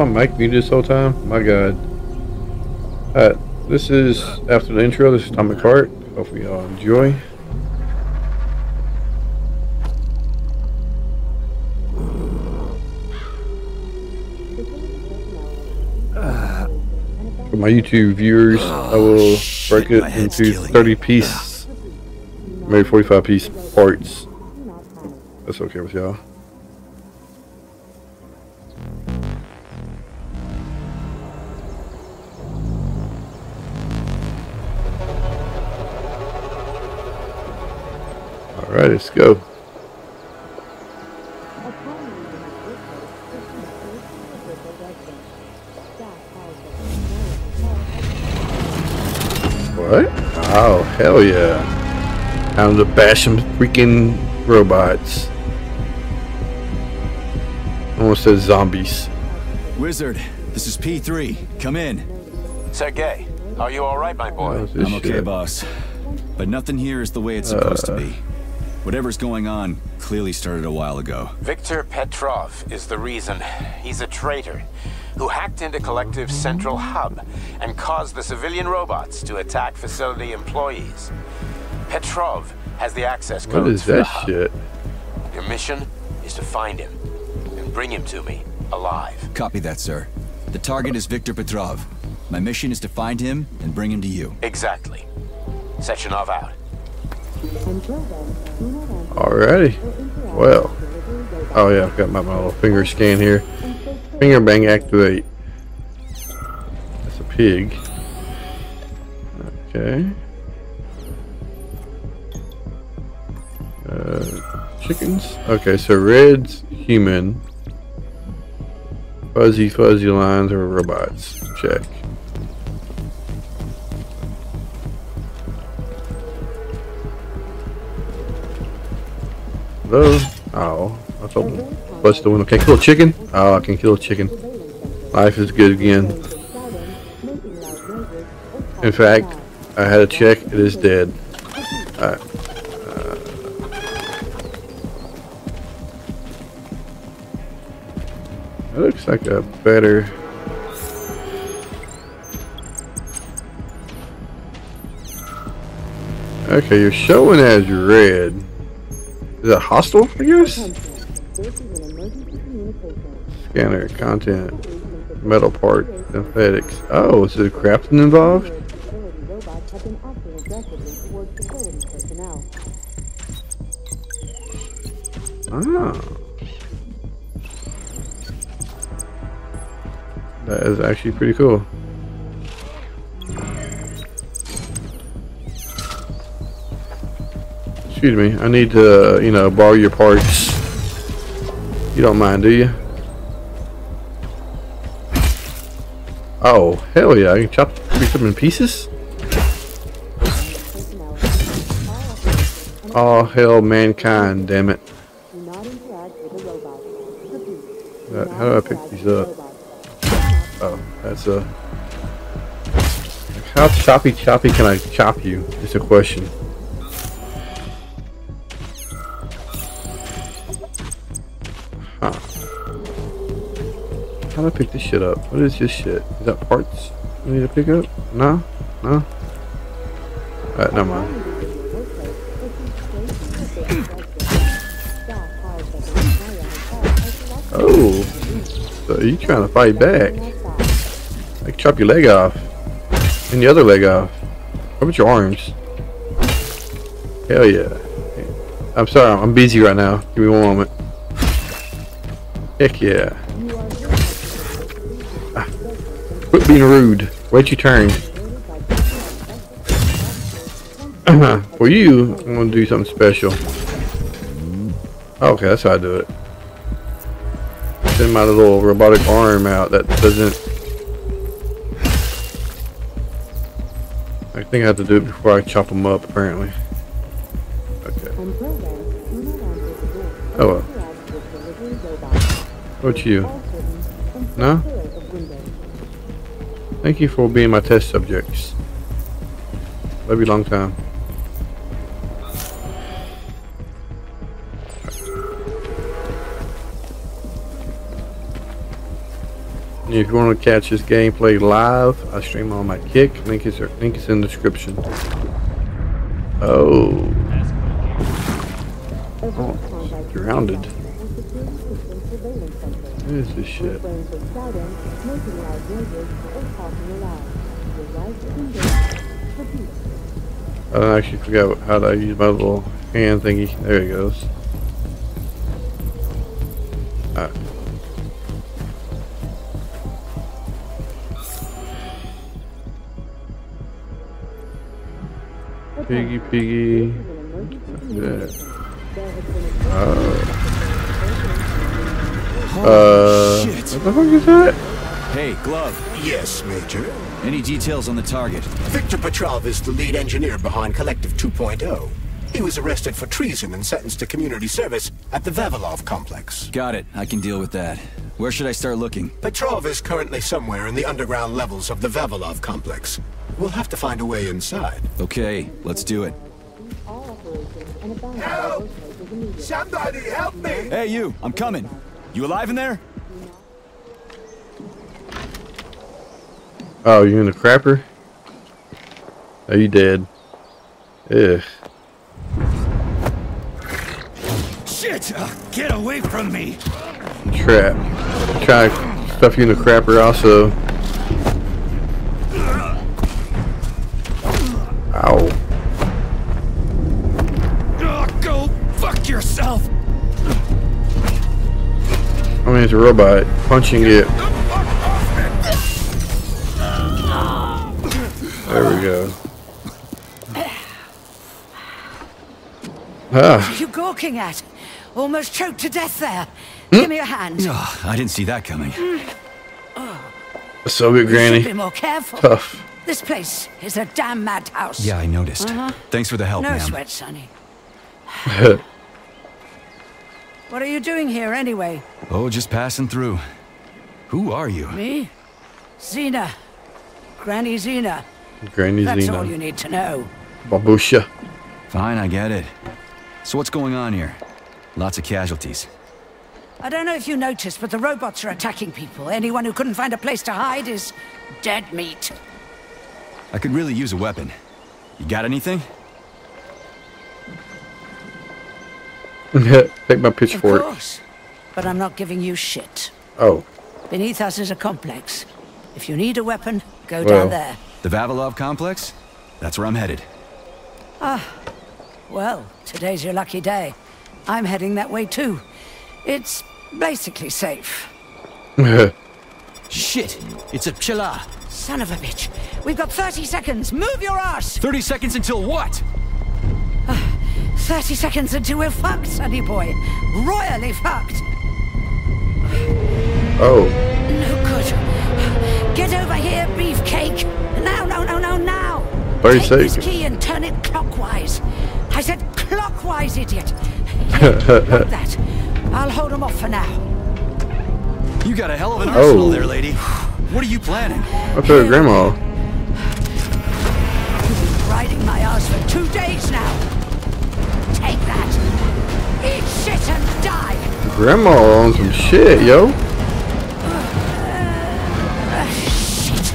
Mike me this whole time? My god. Alright, this is after the intro. This is Tom McCart. Hopefully y'all enjoy. For my YouTube viewers, I will break it into 30-piece, maybe 45-piece parts. That's okay with y'all. Alright, let's go. What? Oh, hell yeah. Time to bash them freaking robots. Almost says zombies. Wizard, this is P3. Come in. Sergey, are you alright, my boy? I'm okay, boss. But nothing here is the way it's supposed to be. Whatever's going on clearly started a while ago. Victor Petrov is the reason. He's a traitor who hacked into Collective Central Hub and caused the civilian robots to attack facility employees. Petrov has the access code. What is that shit? Your mission is to find him and bring him to me alive. Copy that, sir. The target is Victor Petrov. My mission is to find him and bring him to you. Exactly. Sechenov out. Alrighty. Well. Oh yeah, I've got my little finger scan here. Finger bang activate. That's a pig. Okay. Chickens. Okay, so red's human. Fuzzy lines are robots. Check. Hello? Oh, I thought bust the window. Can I kill a chicken? Oh, I can kill a chicken. Life is good again. In fact, I had a check. It is dead. Alright. That looks like a better... Okay, you're showing as red. Is that hostile, I guess? Scanner, content, metal part, synthetics. Oh, is there crafting involved? Oh. That is actually pretty cool. Excuse me, I need to, you know, borrow your parts. You don't mind, do you? Oh, hell yeah, I can chop them in pieces? Oh, hell, mankind, damn it. How do I pick these up? Oh, that's a... How choppy can I chop you? It's a question. Huh. How do I pick this shit up? What is this shit? Is that parts I need to pick up? No? No? Alright, never mind. Oh! So you trying to fight back? I can chop your leg off. And the other leg off. What about your arms? Hell yeah. I'm sorry, I'm busy right now. Give me one moment. Heck yeah. Ah, quit being rude. Wait your turn. For you, I'm going to do something special. Okay, that's how I do it. Send my little robotic arm out that doesn't... I think I have to do it before I chop them up, apparently. Okay. Oh well. What you? No? Thank you for being my test subjects. Love you long time. If you want to catch this gameplay live, I stream on my KICK. Link is in the description. Oh. Oh, grounded. What is this shit? I actually forgot how to use my little hand thingy. There it goes. Alright. Piggy, piggy. Yeah. What the fuck is that? Hey, Glove. Yes, Major. Any details on the target? Victor Petrov is the lead engineer behind Collective 2.0. He was arrested for treason and sentenced to community service at the Vavilov complex. Got it. I can deal with that. Where should I start looking? Petrov is currently somewhere in the underground levels of the Vavilov complex. We'll have to find a way inside. Okay, let's do it. Help! Somebody help me! Hey, you! I'm coming! You alive in there? Oh, you in the crapper? Are you dead? Ugh. Shit! Get away from me! Trap. Try to stuff you in the crapper also. Ow. Oh, go fuck yourself. I mean, it's a robot punching it. There we go. What are you gawking at? Almost choked to death there. Give me a hand. Oh, I didn't see that coming. So good, Granny. You should be more careful. Tough. This place is a damn madhouse. Yeah, I noticed. Thanks for the help, ma'am. No sweat, Sonny. What are you doing here, anyway? Oh, just passing through. Who are you? Me? Zina. Granny Zina. Granny Zina. That's all you need to know. Babusha. Fine, I get it. So what's going on here? Lots of casualties. I don't know if you noticed, but the robots are attacking people. Anyone who couldn't find a place to hide is dead meat. I could really use a weapon. You got anything? Take my pitchfork. Of course, but I'm not giving you shit. Oh. Beneath us is a complex. If you need a weapon, go down there. The Vavilov complex? That's where I'm headed. Ah, well, today's your lucky day. I'm heading that way too. It's basically safe. Shit! It's a pchela. Son of a bitch. We've got 30 seconds. Move your ass! 30 seconds until what? 30 seconds until we're fucked, sonny boy. Royally fucked. Oh. No good. Get over here, beefcake. Now, now. 30 seconds. Take this key and turn it clockwise. I said clockwise, idiot. Here, like that. I'll hold them off for now. You got a hell of an arsenal there, lady. What are you planning? Up to grandma. You've been riding my ass for 2 days now. Take that. Eat shit and die. Grandma on some shit, yo. Shit.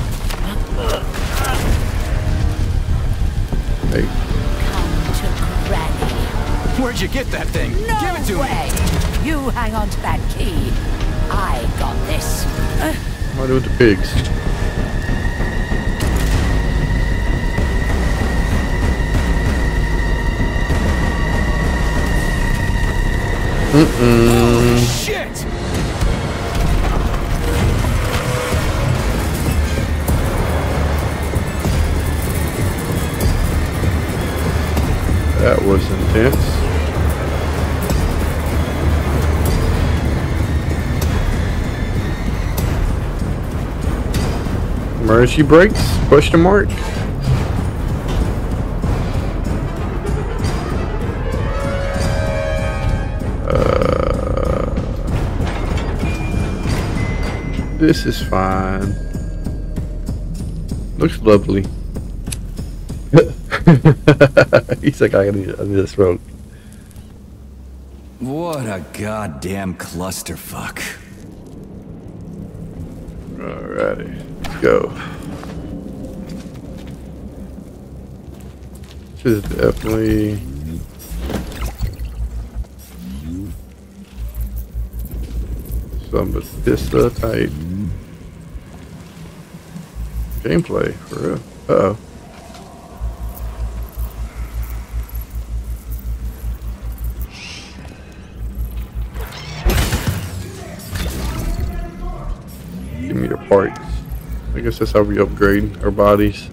Hey. Come to Granny. Where'd you get that thing? No Give it to way. Me. You hang on to that key. I got this. What do the pigs? Oh, shit! That was intense. Emergency brakes? Question mark? This is fine. Looks lovely. He's like, I need a smoke. What a goddamn clusterfuck. Alrighty, let's go. This is definitely... some Batista type gameplay, for real. Uh-oh. Give me the parts. I guess that's how we upgrade our bodies.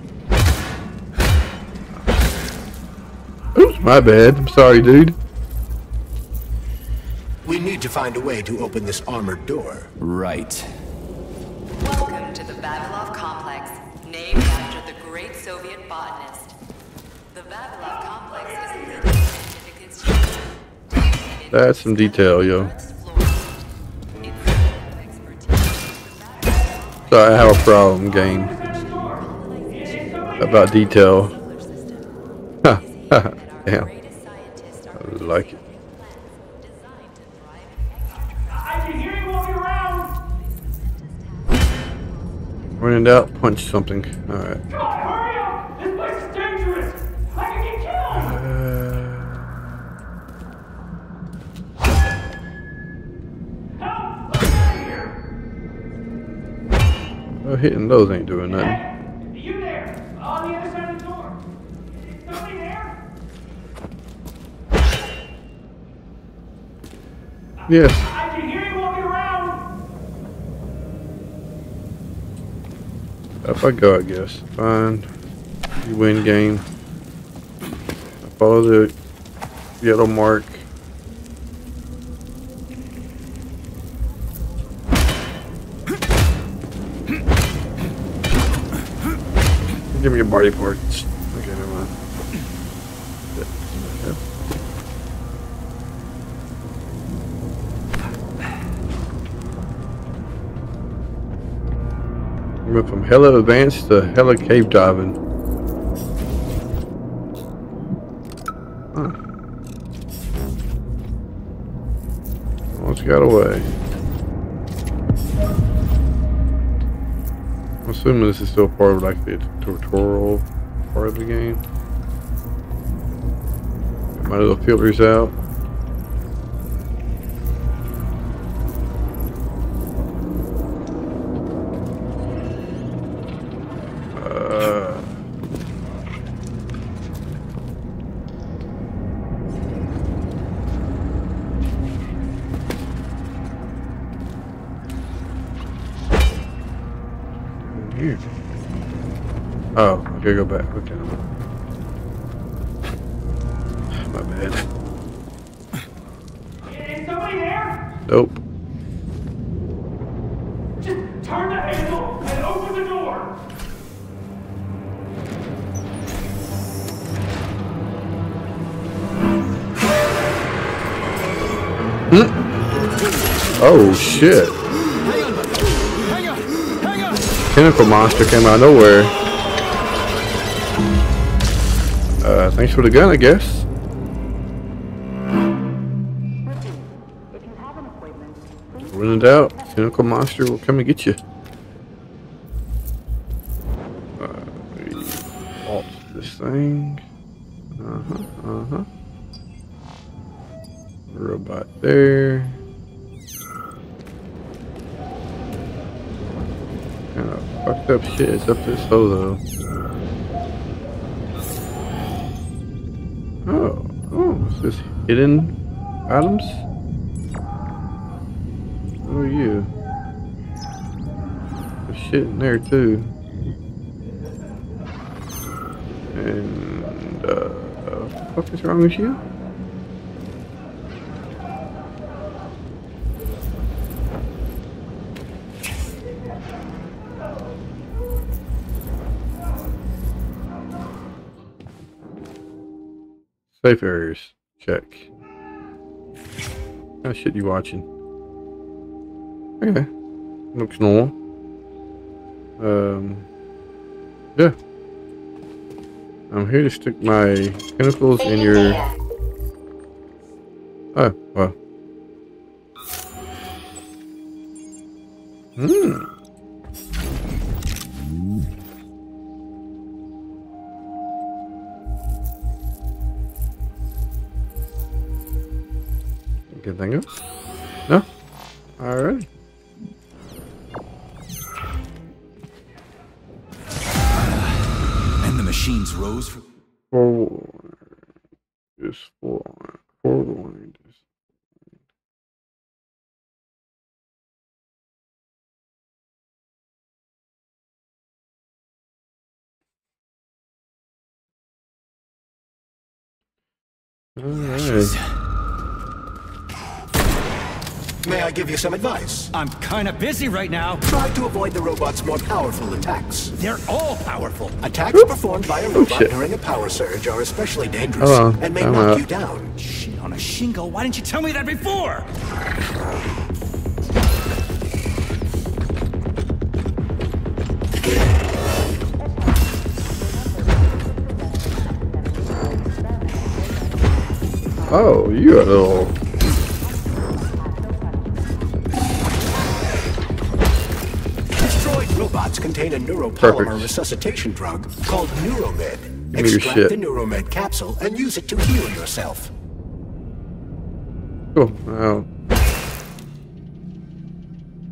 Oops, my bad. I'm sorry, dude. We need to find a way to open this armored door. Right. Welcome to the Vavilov complex, named after the great Soviet botanist. The Vavilov complex is a little scientific institution. That's some detail, yo. So I have a problem, game, about detail. Damn. I like it. When in doubt, punch something. Alright. Hurry up! This place is dangerous! I can get killed! Help! Let me out of here! Well, hitting those ain't doing nothing. Hey, are you there? On the other side of the door. Is somebody there? Yes. Up I go, I guess. Fine. You win, game. I follow the yellow mark. Give me your body parts. Okay, never mind. Yep. Went from hella advanced to hella cave diving. Huh. Almost got away. I'm assuming this is still part of like the tutorial part of the game. My little filters out. Oh, I gotta go back. Okay. My bad. Is somebody there? Nope. Just turn the handle and open the door. Oh shit. Tentacle monster came out of nowhere. Thanks for the gun, I guess. When in doubt, Tentacle Monster will come and get you. We alt this thing. Robot there. Kinda fucked up shit is up this hole though. This hidden items? Who are you? There's shit in there too. And what the fuck is wrong with you? Safe areas. Check. What kind of shit you watching? Okay. Donc non. Yeah. I'm here to stick my chemicals in your... Oh, well. Hmm. Good thing of. No? Alright. And the machines rose for forward. Alright. May I give you some advice? I'm kinda busy right now. Try to avoid the robot's more powerful attacks. They're all powerful. Attacks performed by a robot during a power surge are especially dangerous and may knock you down. Shit on a shingle, why didn't you tell me that before? Oh, you a little... Contain a neuropolymer resuscitation drug called NeuroMed. Extract the NeuroMed capsule and use it to heal yourself. Cool. Wow.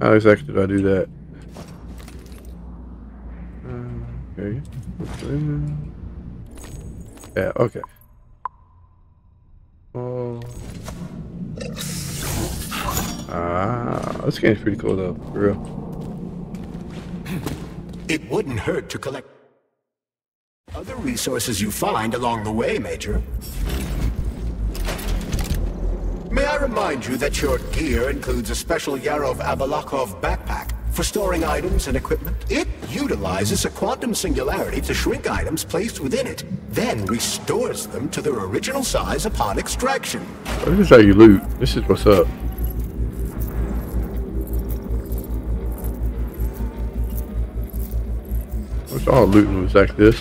How exactly did I do that? Okay. Yeah, okay. Oh. Ah, this game's pretty cool though, for real. It wouldn't hurt to collect other resources you find along the way, Major. May I remind you that your gear includes a special Yarov Avalakov backpack for storing items and equipment. It utilizes a quantum singularity to shrink items placed within it, then restores them to their original size upon extraction. This is how you loot. This is what's up. It's all looting was like this.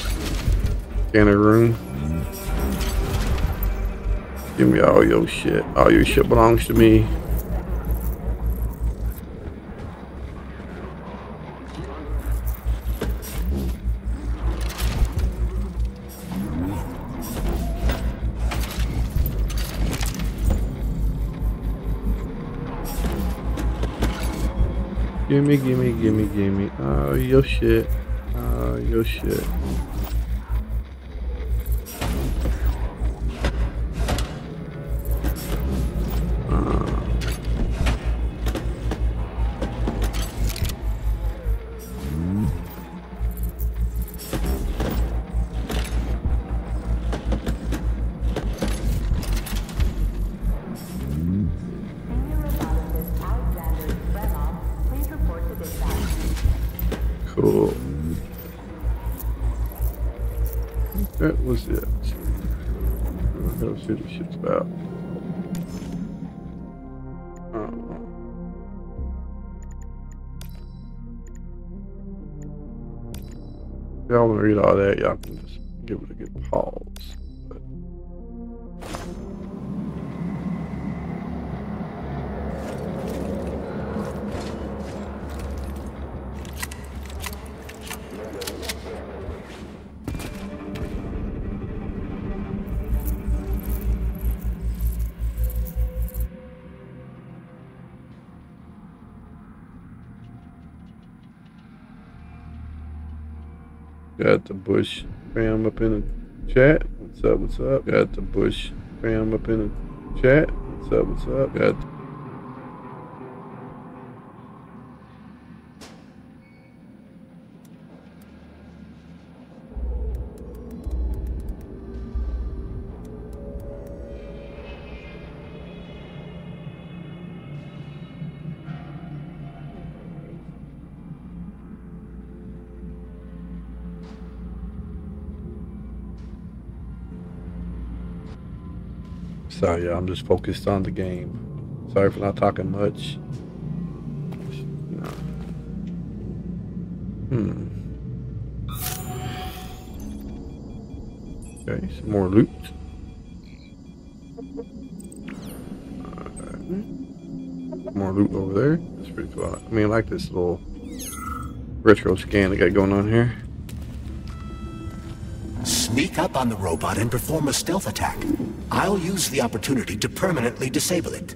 Scanner room. Give me all your shit. All your shit belongs to me. Gimme, gimme, gimme, gimme. All your shit. Your shit. Cool. That was it. Let's see what this shit's about. Y'all wanna read all that, y'all can just give it a good pause. Got the Bush fam up in the chat. What's up? What's up? Got the Bush fam up in the chat. What's up? What's up? Got. Sorry, y'all. I'm just focused on the game. Sorry for not talking much. No. Okay, some more loot. More loot over there. That's pretty cool. I mean, I like this little retro scan they got going on here. Sneak up on the robot and perform a stealth attack. I'll use the opportunity to permanently disable it.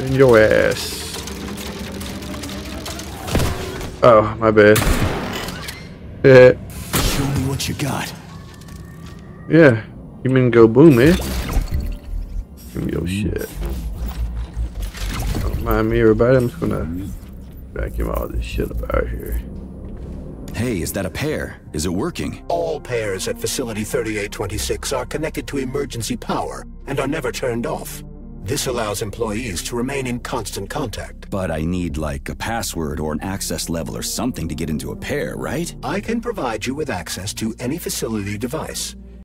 In your ass. Oh, my bad. Yeah. Show me what you got. Yeah. You mean go boom, eh? Give me your shit. Don't mind me, everybody. I'm just gonna vacuum all this shit up out here. Hey, is that a pair? Is it working? All pairs at Facility 3826 are connected to emergency power and are never turned off. This allows employees to remain in constant contact. But I need, like, a password or an access level or something to get into a pair, right? I can provide you with access to any facility device.